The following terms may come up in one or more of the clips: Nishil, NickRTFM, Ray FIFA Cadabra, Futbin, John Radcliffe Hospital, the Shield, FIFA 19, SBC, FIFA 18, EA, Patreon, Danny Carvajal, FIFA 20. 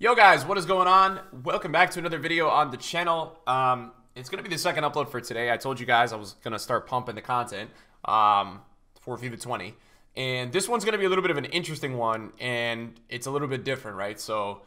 Yo guys, what is going on? Welcome back to another video on the channel. It's gonna be the second upload for today. I told you guys I was gonna start pumping the content for FIFA 20, and this one's gonna be a little bit of an interesting one, and it's a little bit different, right? So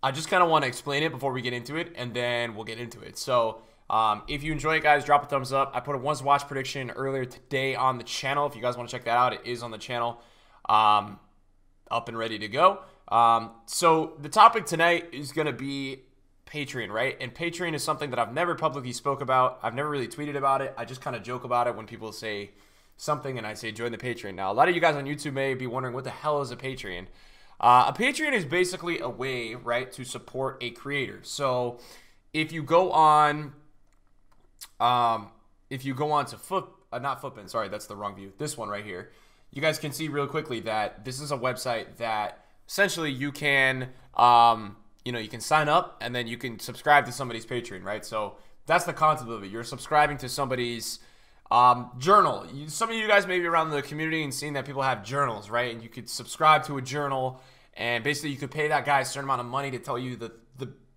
I just kind of want to explain it before we get into it, and then we'll get into it. So if you enjoy it, guys, drop a thumbs up. I put a once watch prediction earlier today on the channel. If you guys want to check that out, it is on the channel, up and ready to go. So the topic tonight is going to be Patreon, right? And Patreon is something that I've never publicly spoke about. I've never really tweeted about it. I just kind of joke about it when people say something and I say, join the Patreon. Now, a lot of you guys on YouTube may be wondering, what the hell is a Patreon? A Patreon is basically a way, right, to support a creator. So if you go on, to Futbin, sorry, that's the wrong view. This one right here, you guys can see real quickly that this is a website that essentially you can, you can sign up and then you can subscribe to somebody's Patreon, right? So that's the concept of it. You're subscribing to somebody's journal. Some of you guys may be around the community and seeing that people have journals, right? And you could subscribe to a journal, and basically you could pay that guy a certain amount of money to tell you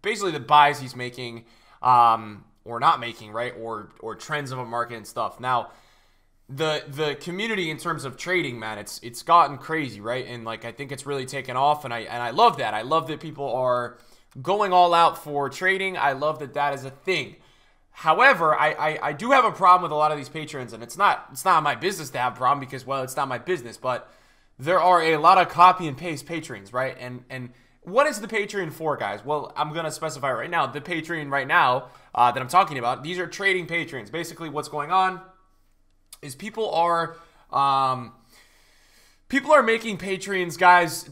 basically the buys he's making or not making, right? Or trends of a market and stuff. Now, the community in terms of trading, man, it's gotten crazy, right? And like, I think it's really taken off, and I love that. I love that people are going all out for trading. I love that that is a thing. However, I do have a problem with a lot of these patrons, and it's not my business to have a problem because, well, it's not my business, but there are a lot of copy and paste patrons, right? And what is the Patreon for, guys? Well, I'm going to specify right now, the Patreon right now that I'm talking about, these are trading patrons. Basically what's going on is people are making Patreons, guys,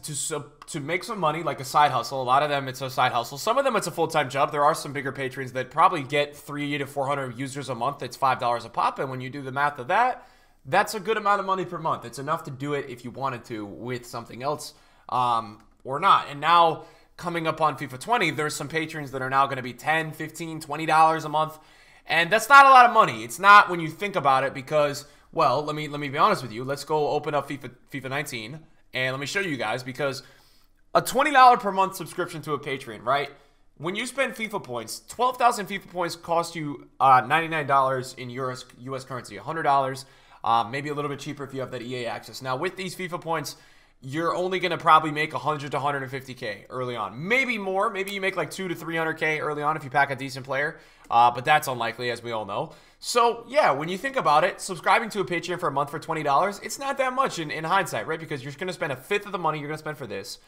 to make some money, like a side hustle. A lot of them, it's a side hustle. Some of them, it's a full-time job. There are some bigger Patreons that probably get 300 to 400 users a month. It's $5 a pop, and when you do the math of that, that's a good amount of money per month. It's enough to do it if you wanted to with something else or not. And now, coming up on FIFA 20, there's some Patreons that are now going to be $10, $15, $20 a month. And that's not a lot of money. It's not when you think about it because, well, let me be honest with you. Let's go open up FIFA 19 and let me show you guys, because a $20 per month subscription to a Patreon, right? When you spend FIFA points, 12,000 FIFA points cost you $99 in euros, US currency, $100, maybe a little bit cheaper if you have that EA access. Now, with these FIFA points, you're only going to probably make 100 to 150K early on. Maybe more. Maybe you make like 200 to 300K early on if you pack a decent player. But that's unlikely, as we all know. So, yeah, when you think about it, subscribing to a Patreon for a month for $20, it's not that much in hindsight, right? Because you're going to spend a fifth of the money you're going to spend for this.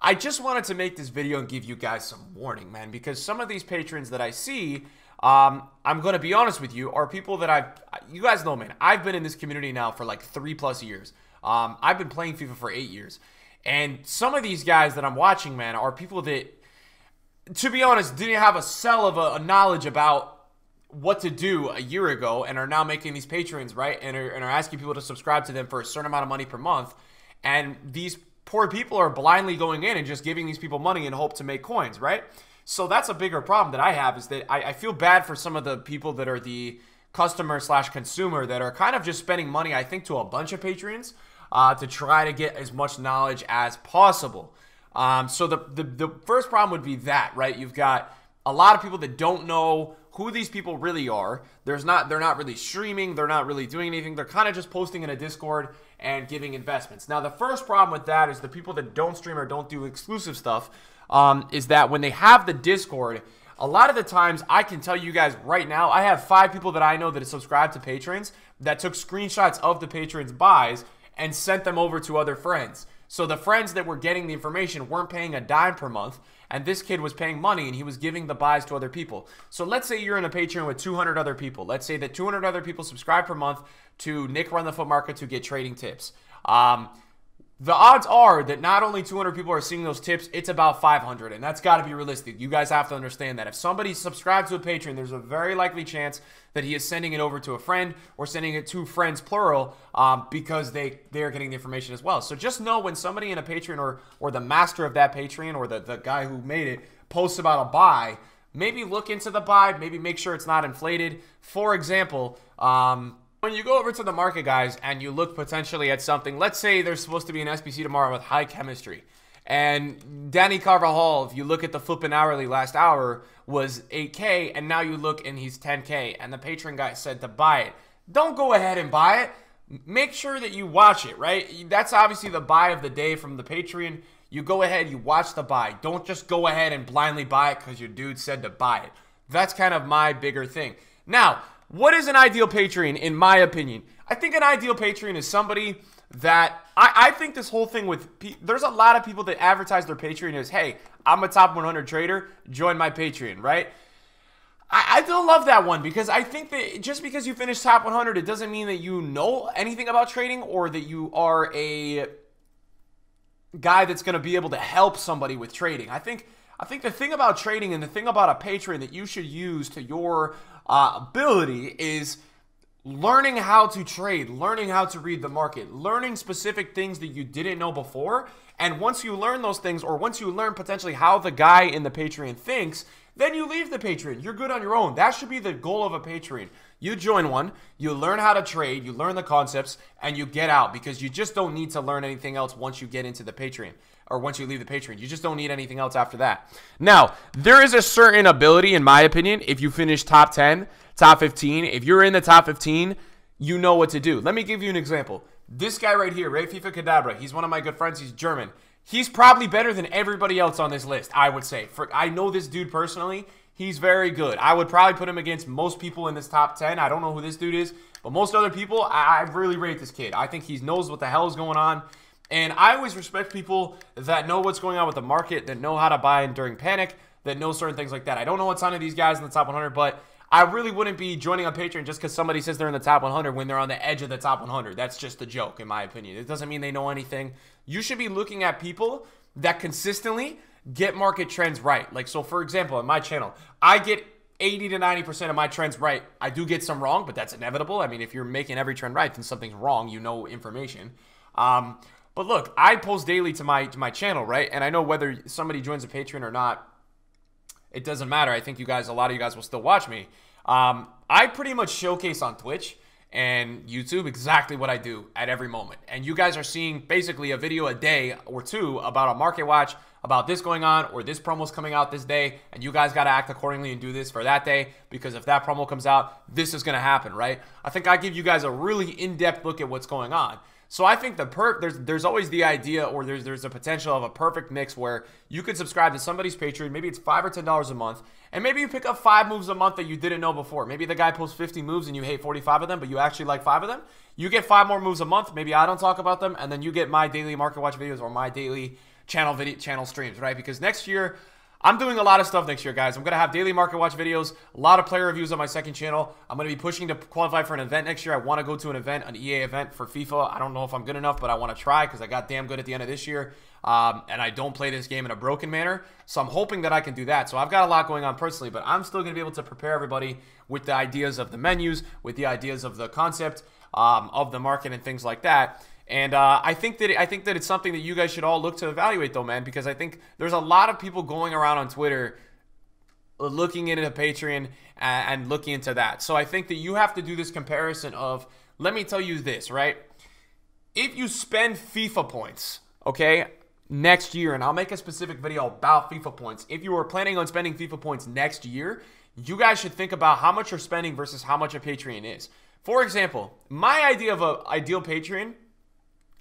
I just wanted to make this video and give you guys some warning, man, because some of these patrons that I see, I'm going to be honest with you, are people that you guys know, man, I've been in this community now for like 3+ years. I've been playing FIFA for 8 years, and some of these guys that I'm watching, man, are people that, to be honest, didn't have a cell of a knowledge about what to do a year ago, and are now making these Patreons, right, and are asking people to subscribe to them for a certain amount of money per month, and these poor people are blindly going in and just giving these people money in hope to make coins, right? So that's a bigger problem that I have, is that I feel bad for some of the people that are the customer/consumer that are kind of just spending money, I think, to a bunch of Patreons, to try to get as much knowledge as possible. So the first problem would be that, right? You've got a lot of people that don't know who these people really are. They're not really streaming. They're not really doing anything. They're kind of just posting in a Discord and giving investments. Now, the first problem with that is the people that don't stream or don't do exclusive stuff, is that when they have the Discord, a lot of the times, I can tell you guys right now, I have 5 people that I know that have subscribed to Patrons that took screenshots of the Patrons' buys and sent them over to other friends. So the friends that were getting the information weren't paying a dime per month, and this kid was paying money, and he was giving the buys to other people. So let's say you're in a Patreon with 200 other people. Let's say that 200 other people subscribe per month to Nick Run the Foot Market to get trading tips. The odds are that not only 200 people are seeing those tips, it's about 500, and that's got to be realistic. You guys have to understand that. If somebody subscribes to a Patreon, there's a very likely chance that he is sending it over to a friend or sending it to friends, plural, because they're getting the information as well. So just know when somebody in a Patreon or the master of that Patreon or the guy who made it posts about a buy, maybe look into the buy, maybe make sure it's not inflated. For example, when you go over to the market, guys, and you look potentially at something, let's say there's supposed to be an SBC tomorrow with high chemistry, And Danny Carvajal, if you look at the flipping hourly last hour, was 8K, and now you look and he's 10K, and the Patreon guy said to buy it. Don't go ahead and buy it. Make sure that you watch it, right? That's obviously the buy of the day from the Patreon. You go ahead, you watch the buy. Don't just go ahead and blindly buy it because your dude said to buy it. That's kind of my bigger thing. Now, what is an ideal Patreon, in my opinion? I think an ideal Patreon is somebody that I think this whole thing with, there's a lot of people that advertise their Patreon as, hey, I'm a top 100 trader, join my Patreon, right? I don't love that one, because I think that just because you finish top 100, it doesn't mean that you know anything about trading or that you are a guy that's going to be able to help somebody with trading. I think the thing about trading and the thing about a Patreon that you should use to your ability is learning how to trade, learning how to read the market, learning specific things that you didn't know before. And once you learn those things, or once you learn potentially how the guy in the Patreon thinks, then you leave the Patreon. You're good on your own. That should be the goal of a Patreon. You join one, you learn how to trade, you learn the concepts, and you get out, because you just don't need to learn anything else once you get into the Patreon, or once you leave the Patreon. You just don't need anything else after that. Now, there is a certain ability, in my opinion, if you finish top 10, top 15, if you're in the top 15, you know what to do. Let me give you an example. This guy right here, Ray FIFA Cadabra, he's one of my good friends. He's German. He's probably better than everybody else on this list, I would say. I know this dude personally. He's very good. I would probably put him against most people in this top 10. I don't know who this dude is, but most other people, I really rate this kid. I think he knows what the hell is going on. And I always respect people that know what's going on with the market, that know how to buy in during panic, that know certain things like that. I don't know a ton of these guys in the top 100, but I really wouldn't be joining on Patreon just because somebody says they're in the top 100 when they're on the edge of the top 100. That's just a joke, in my opinion. It doesn't mean they know anything. You should be looking at people that consistently get market trends right. Like, so for example, on my channel, I get 80 to 90% of my trends right. I do get some wrong, but that's inevitable. I mean, if you're making every trend right, then something's wrong. You know information. But look, I post daily to my channel, right? And I know whether somebody joins a Patreon or not, it doesn't matter. I think you guys, a lot of you guys will still watch me. I pretty much showcase on Twitch and YouTube exactly what I do at every moment. And you guys are seeing basically a video a day or two about a market watch, about this going on, or this promo's coming out this day, and you guys got to act accordingly and do this for that day, because if that promo comes out, this is going to happen, right? I think I give you guys a really in-depth look at what's going on. So I think there's always the idea, or there's a potential of a perfect mix where you could subscribe to somebody's Patreon. Maybe it's $5 or $10 a month, and maybe you pick up 5 moves a month that you didn't know before. Maybe the guy posts 50 moves and you hate 45 of them, but you actually like 5 of them. You get 5 more moves a month. Maybe I don't talk about them, and then you get my daily market watch videos or my daily channel streams, right? Because next year, I'm doing a lot of stuff next year, guys. I'm going to have daily market watch videos, a lot of player reviews on my second channel. I'm going to be pushing to qualify for an event next year. I want to go to an event, an EA event for FIFA. I don't know if I'm good enough, but I want to try because I got damn good at the end of this year. And I don't play this game in a broken manner. So I'm hoping that I can do that. So I've got a lot going on personally, but I'm still going to be able to prepare everybody with the ideas of the menus, with the ideas of the concept of the market and things like that. And I think that it's something that you guys should all look to evaluate, though, man, because I think there's a lot of people going around on Twitter looking into Patreon and looking into that. So I think that you have to do this comparison of, let me tell you this, right? If you spend FIFA points, okay, next year, and I'll make a specific video about FIFA points. If you are planning on spending FIFA points next year, you guys should think about how much you're spending versus how much a Patreon is. For example, my idea of an ideal Patreon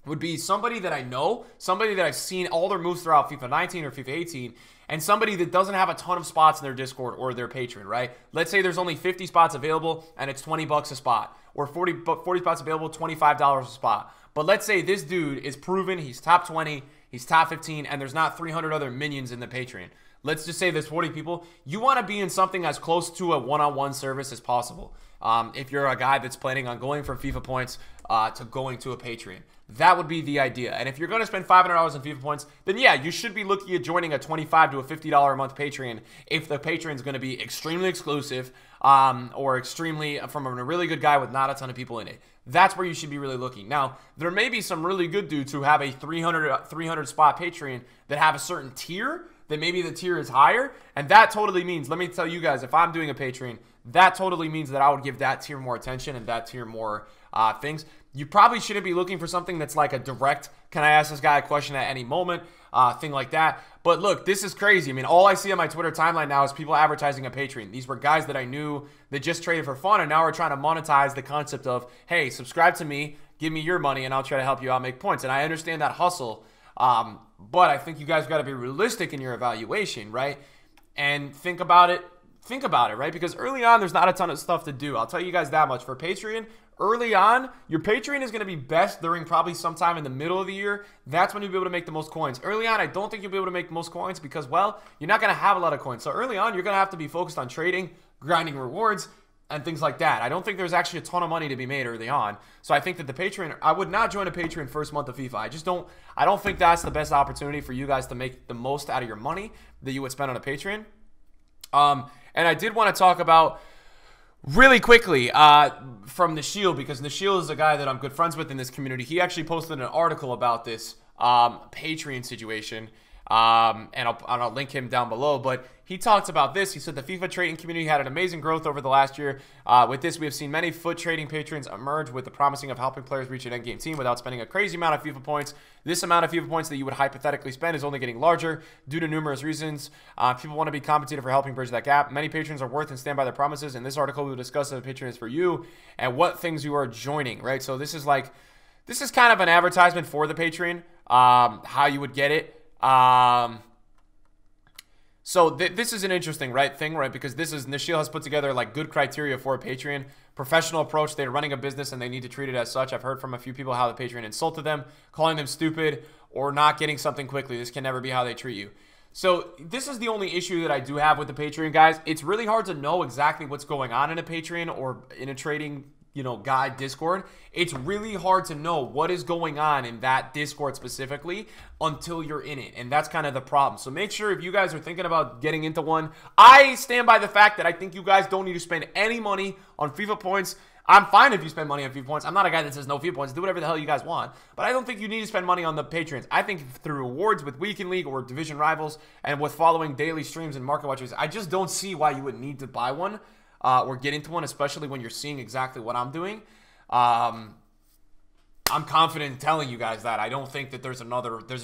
would be somebody that I know, somebody that I've seen all their moves throughout FIFA 19 or FIFA 18, and somebody that doesn't have a ton of spots in their Discord or their Patreon, right? Let's say there's only 50 spots available and it's $20 a spot, or 40 spots available, $25 a spot. But let's say this dude is proven, he's top 20, he's top 15, and there's not 300 other minions in the Patreon. Let's just say there's 40 people. You want to be in something as close to a one-on-one service as possible. If you're a guy that's planning on going from FIFA points to going to a Patreon, that would be the idea. And if you're going to spend $500 on FIFA points, then yeah, you should be looking at joining a $25 to a $50 a month Patreon if the Patreon's going to be extremely exclusive or extremely from a really good guy with not a ton of people in it. That's where you should be really looking. Now, there may be some really good dudes who have a 300 spot Patreon that have a certain tier, that maybe the tier is higher, and that totally means, let me tell you guys, if I'm doing a Patreon, that totally means that I would give that tier more attention and that tier more things. You probably shouldn't be looking for something that's like a direct, can I ask this guy a question at any moment, thing like that. But look, this is crazy. I mean, all I see on my Twitter timeline now is people advertising a Patreon. These were guys that I knew that just traded for fun, and now we're trying to monetize the concept of, hey, subscribe to me, give me your money, and I'll try to help you out make points. And I understand that hustle, but I think you guys got to be realistic in your evaluation, right? And think about it. Think about it, right? Because early on, there's not a ton of stuff to do. I'll tell you guys that much. For Patreon, early on, your Patreon is going to be best during probably sometime in the middle of the year. That's when you'll be able to make the most coins. Early on, I don't think you'll be able to make most coins because, well, you're not going to have a lot of coins. So early on, you're going to have to be focused on trading, grinding rewards, and things like that. I don't think there's actually a ton of money to be made early on. So I think that the Patreon, I would not join a Patreon first month of FIFA. I just don't, I don't think that's the best opportunity for you guys to make the most out of your money that you would spend on a Patreon. And I did want to talk about really quickly from the Shield, because the Shield is a guy that I'm good friends with in this community. He actually posted an article about this Patreon situation. And I'll link him down below, but he talks about this. He said the FIFA trading community had an amazing growth over the last year. With this, we have seen many foot trading patrons emerge with the promising of helping players reach an end game team without spending a crazy amount of FIFA points. This amount of FIFA points that you would hypothetically spend is only getting larger due to numerous reasons. People want to be compensated for helping bridge that gap. Many patrons are worth and stand by their promises. In this article, we will discuss the patrons for you and what things you are joining, right? So this is like, this is kind of an advertisement for the Patreon, how you would get it. So this is an interesting thing, right? Because this is, Nishil has put together like good criteria for a Patreon, professional approach. They're running a business and they need to treat it as such. I've heard from a few people how the Patreon insulted them, calling them stupid or not getting something quickly. This can never be how they treat you. So this is the only issue that I do have with the Patreon, guys. It's really hard to know exactly what's going on in a Patreon or in a trading, you know, guy Discord. It's really hard to know what is going on in that Discord specifically until you're in it, and that's kind of the problem. So make sure if you guys are thinking about getting into one, I stand by the fact that I think you guys don't need to spend any money on FIFA points. I'm fine if you spend money on FIFA points. I'm not a guy that says no FIFA points. Do whatever the hell you guys want. But I don't think you need to spend money on the Patreons. I think through rewards with weekend league or division rivals and with following daily streams and market watchers, I just don't see why you would need to buy one. Or get into one, especially when you're seeing exactly what I'm doing. I'm confident in telling you guys that. I don't think that there's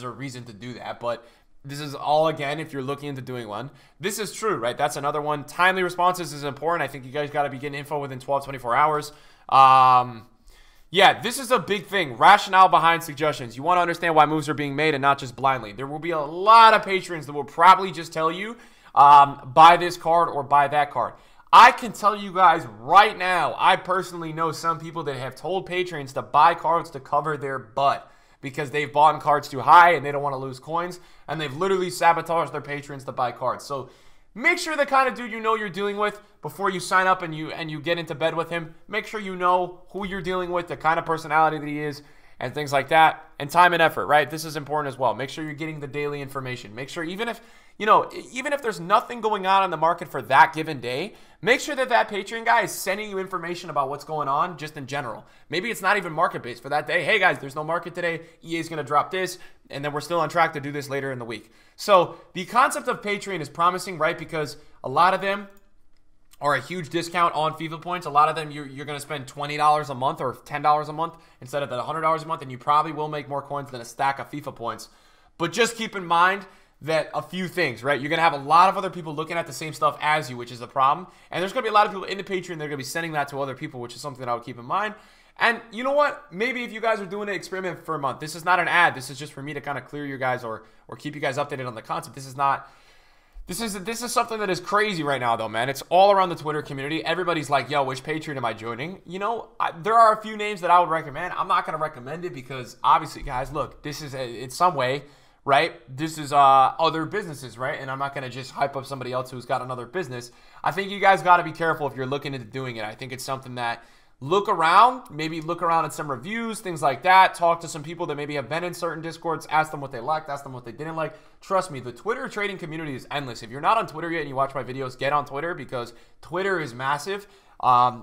a reason to do that, but this is all, again, if you're looking into doing one. This is true, right? That's another one. Timely responses is important. I think you guys got to be getting info within 12, 24 hours. Yeah, this is a big thing. Rationale behind suggestions. You want to understand why moves are being made and not just blindly. There will be a lot of patrons that will probably just tell you, buy this card or buy that card. I can tell you guys right now, I personally know some people that have told patrons to buy cards to cover their butt because they've bought cards too high and they don't want to lose coins, and they've literally sabotaged their patrons to buy cards. So make sure the kind of dude you know you're dealing with before you sign up and you get into bed with him. Make sure you know who you're dealing with, the kind of personality that he is, and things like that. And time and effort, right? This is important as well. Make sure you're getting the daily information. Make sure even if, you know, even if there's nothing going on in the market for that given day, make sure that that Patreon guy is sending you information about what's going on just in general. Maybe it's not even market-based for that day. Hey, guys, there's no market today. EA's going to drop this, and then we're still on track to do this later in the week. So the concept of Patreon is promising, right? Because a lot of them are a huge discount on FIFA points. A lot of them, you're going to spend $20 a month or $10 a month instead of the $100 a month, and you probably will make more coins than a stack of FIFA points. But just keep in mind that a few things, right? You're going to have a lot of other people looking at the same stuff as you, which is the problem. And there's going to be a lot of people in the Patreon that are going to be sending that to other people, which is something that I would keep in mind. And you know what? Maybe if you guys are doing an experiment for a month, this is not an ad. This is just for me to kind of clear you guys or keep you guys updated on the concept. This is not... This is something that is crazy right now, though, man. It's all around the Twitter community. Everybody's like, yo, which Patreon am I joining? You know, there are a few names that I would recommend. I'm not going to recommend it because, obviously, guys, look, this is, in some way... right? This is other businesses, right? And I'm not going to just hype up somebody else who's got another business. I think you guys got to be careful if you're looking into doing it. I think it's something that look around, maybe look around at some reviews, things like that. Talk to some people that maybe have been in certain Discords. Ask them what they liked. Ask them what they didn't like. Trust me, the Twitter trading community is endless. If you're not on Twitter yet and you watch my videos, get on Twitter because Twitter is massive.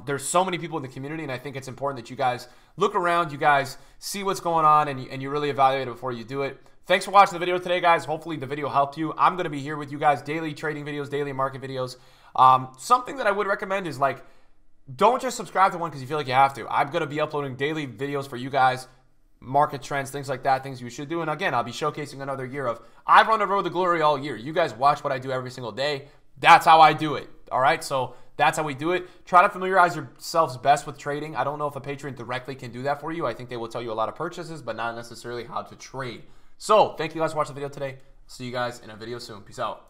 There's so many people in the community, and I think it's important that you guys look around, you guys see what's going on, and you really evaluate it before you do it. Thanks for watching the video today, guys. Hopefully the video helped you. I'm going to be here with you guys, daily trading videos, daily market videos. Something that I would recommend is like Don't just subscribe to one because you feel like you have to. I'm going to be uploading daily videos for you guys, market trends, things like that, things you should do. And again, I'll be showcasing another year of, I've run the road to glory all year. You guys watch what I do every single day. That's how I do it. All right. So that's how we do it. Try to familiarize yourselves best with trading. I don't know if a Patreon directly can do that for you. I think they will tell you a lot of purchases, but not necessarily how to trade. So thank you guys for watching the video today. See you guys in a video soon. Peace out.